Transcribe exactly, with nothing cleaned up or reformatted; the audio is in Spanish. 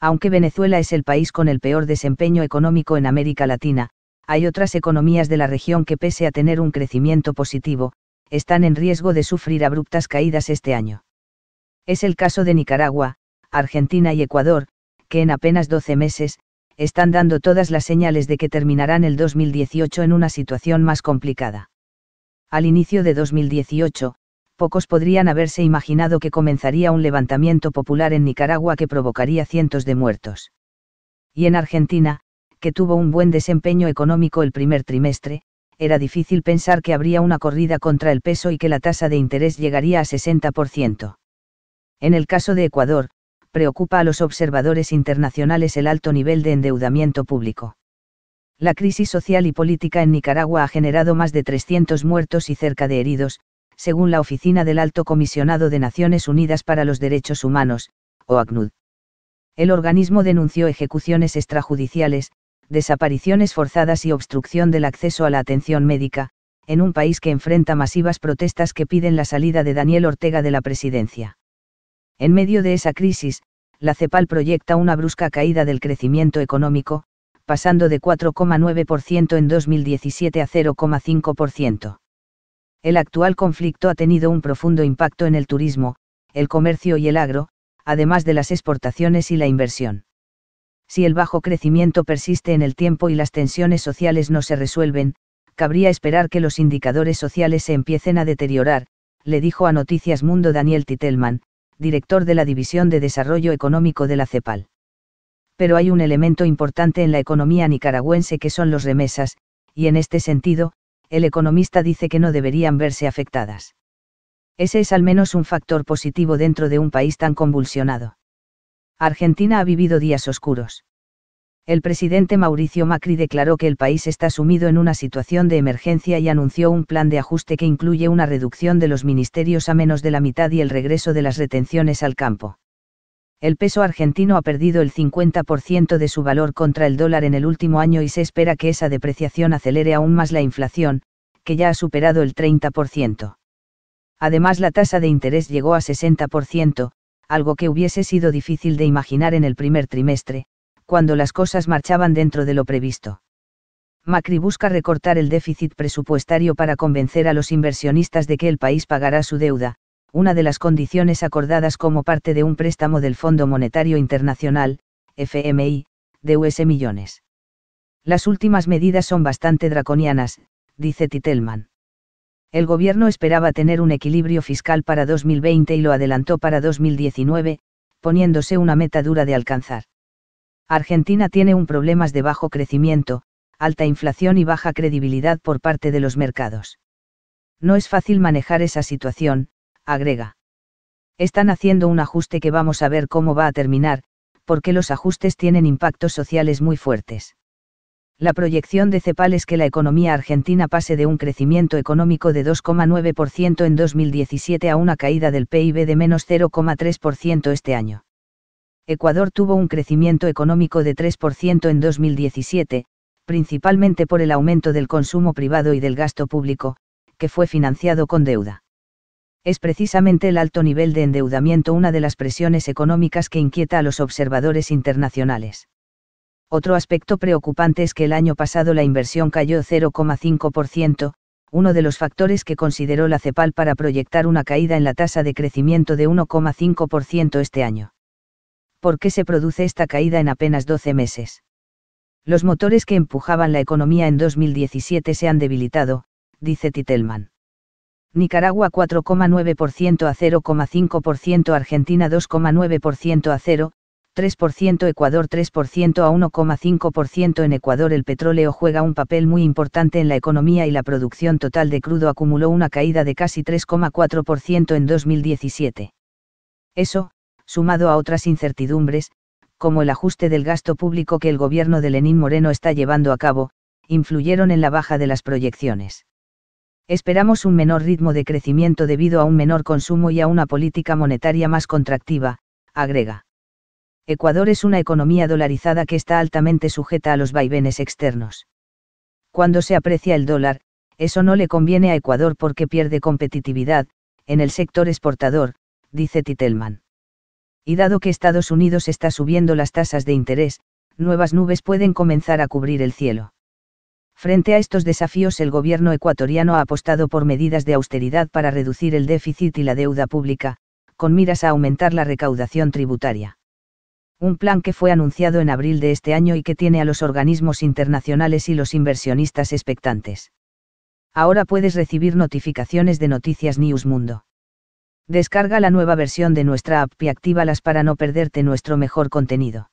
Aunque Venezuela es el país con el peor desempeño económico en América Latina, hay otras economías de la región que, pese a tener un crecimiento positivo, están en riesgo de sufrir abruptas caídas este año. Es el caso de Nicaragua, Argentina y Ecuador, que en apenas doce meses, están dando todas las señales de que terminarán el dos mil dieciocho en una situación más complicada. Al inicio de dos mil dieciocho, pocos podrían haberse imaginado que comenzaría un levantamiento popular en Nicaragua que provocaría cientos de muertos. Y en Argentina, que tuvo un buen desempeño económico el primer trimestre, era difícil pensar que habría una corrida contra el peso y que la tasa de interés llegaría a sesenta por ciento. En el caso de Ecuador, preocupa a los observadores internacionales el alto nivel de endeudamiento público. La crisis social y política en Nicaragua ha generado más de trescientos muertos y cerca de heridos, según la Oficina del Alto Comisionado de Naciones Unidas para los Derechos Humanos, O A C N U D. El organismo denunció ejecuciones extrajudiciales, desapariciones forzadas y obstrucción del acceso a la atención médica, en un país que enfrenta masivas protestas que piden la salida de Daniel Ortega de la presidencia. En medio de esa crisis, la CEPAL proyecta una brusca caída del crecimiento económico, pasando de cuatro coma nueve por ciento en dos mil diecisiete a cero coma cinco por ciento. El actual conflicto ha tenido un profundo impacto en el turismo, el comercio y el agro, además de las exportaciones y la inversión. Si el bajo crecimiento persiste en el tiempo y las tensiones sociales no se resuelven, cabría esperar que los indicadores sociales se empiecen a deteriorar, le dijo a Noticias Mundo Daniel Titelman, director de la División de Desarrollo Económico de la CEPAL. Pero hay un elemento importante en la economía nicaragüense que son los remesas, y en este sentido, el economista dice que no deberían verse afectadas. Ese es al menos un factor positivo dentro de un país tan convulsionado. Argentina ha vivido días oscuros. El presidente Mauricio Macri declaró que el país está sumido en una situación de emergencia y anunció un plan de ajuste que incluye una reducción de los ministerios a menos de la mitad y el regreso de las retenciones al campo. El peso argentino ha perdido el cincuenta por ciento de su valor contra el dólar en el último año y se espera que esa depreciación acelere aún más la inflación, que ya ha superado el treinta por ciento. Además, la tasa de interés llegó a sesenta por ciento, algo que hubiese sido difícil de imaginar en el primer trimestre, cuando las cosas marchaban dentro de lo previsto. Macri busca recortar el déficit presupuestario para convencer a los inversionistas de que el país pagará su deuda, una de las condiciones acordadas como parte de un préstamo del Fondo Monetario Internacional, F M I, de U S millones. Las últimas medidas son bastante draconianas, dice Titelman. El gobierno esperaba tener un equilibrio fiscal para dos mil veinte y lo adelantó para dos mil diecinueve, poniéndose una meta dura de alcanzar. Argentina tiene un problema de bajo crecimiento, alta inflación y baja credibilidad por parte de los mercados. No es fácil manejar esa situación, agrega. Están haciendo un ajuste que vamos a ver cómo va a terminar, porque los ajustes tienen impactos sociales muy fuertes. La proyección de CEPAL es que la economía argentina pase de un crecimiento económico de dos coma nueve por ciento en dos mil diecisiete a una caída del P I B de menos cero coma tres por ciento este año. Ecuador tuvo un crecimiento económico de tres por ciento en dos mil diecisiete, principalmente por el aumento del consumo privado y del gasto público, que fue financiado con deuda. Es precisamente el alto nivel de endeudamiento una de las presiones económicas que inquieta a los observadores internacionales. Otro aspecto preocupante es que el año pasado la inversión cayó cero coma cinco por ciento, uno de los factores que consideró la CEPAL para proyectar una caída en la tasa de crecimiento de uno coma cinco por ciento este año. ¿Por qué se produce esta caída en apenas doce meses? Los motores que empujaban la economía en dos mil diecisiete se han debilitado, dice Titelman. Nicaragua cuatro coma nueve por ciento a cero coma cinco por ciento, Argentina dos coma nueve por ciento a cero coma tres por ciento, Ecuador tres por ciento a uno coma cinco por ciento. En Ecuador el petróleo juega un papel muy importante en la economía y la producción total de crudo acumuló una caída de casi tres coma cuatro por ciento en dos mil diecisiete. Eso, sumado a otras incertidumbres, como el ajuste del gasto público que el gobierno de Lenín Moreno está llevando a cabo, influyeron en la baja de las proyecciones. Esperamos un menor ritmo de crecimiento debido a un menor consumo y a una política monetaria más contractiva, agrega. Ecuador es una economía dolarizada que está altamente sujeta a los vaivenes externos. Cuando se aprecia el dólar, eso no le conviene a Ecuador porque pierde competitividad en el sector exportador, dice Titelman. y dado que Estados Unidos está subiendo las tasas de interés, nuevas nubes pueden comenzar a cubrir el cielo. Frente a estos desafíos, el gobierno ecuatoriano ha apostado por medidas de austeridad para reducir el déficit y la deuda pública, con miras a aumentar la recaudación tributaria. Un plan que fue anunciado en abril de este año y que tiene a los organismos internacionales y los inversionistas expectantes. Ahora puedes recibir notificaciones de Noticias News Mundo. Descarga la nueva versión de nuestra app y actívalas para no perderte nuestro mejor contenido.